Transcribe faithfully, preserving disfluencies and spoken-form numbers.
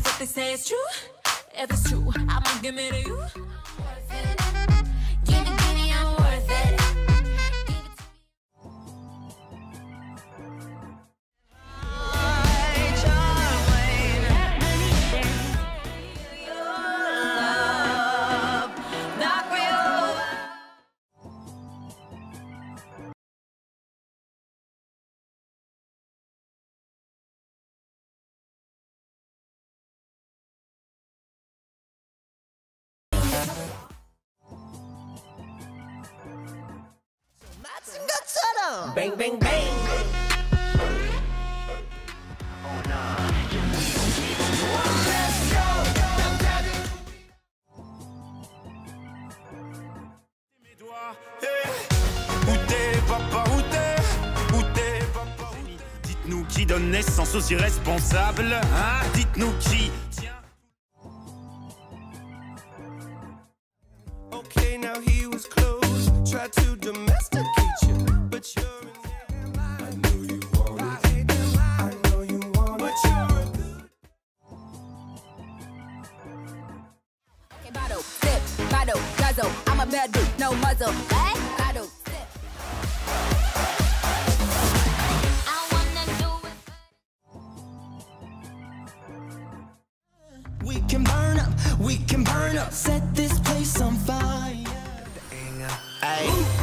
if what they say is true. If it's true, I'ma give it to you. Worth it. Give it to me, I'm worth it. Give it to me. Your love, not real. Bang, bang, bang. Oh, nah. Dites-nous qui donne naissance aux irresponsables, hein? Dites-nous qui. Tiens. Okay, now he was close. Try to domesticate you, but you're in I know you want it. I know you want it. But you're okay, bottle, sip, bottle, guzzle. I'm a bad dude, no muzzle. Hey, bottle, sip. I wanna do it. We can burn up, we can burn up. Set this place on fire. Ooh.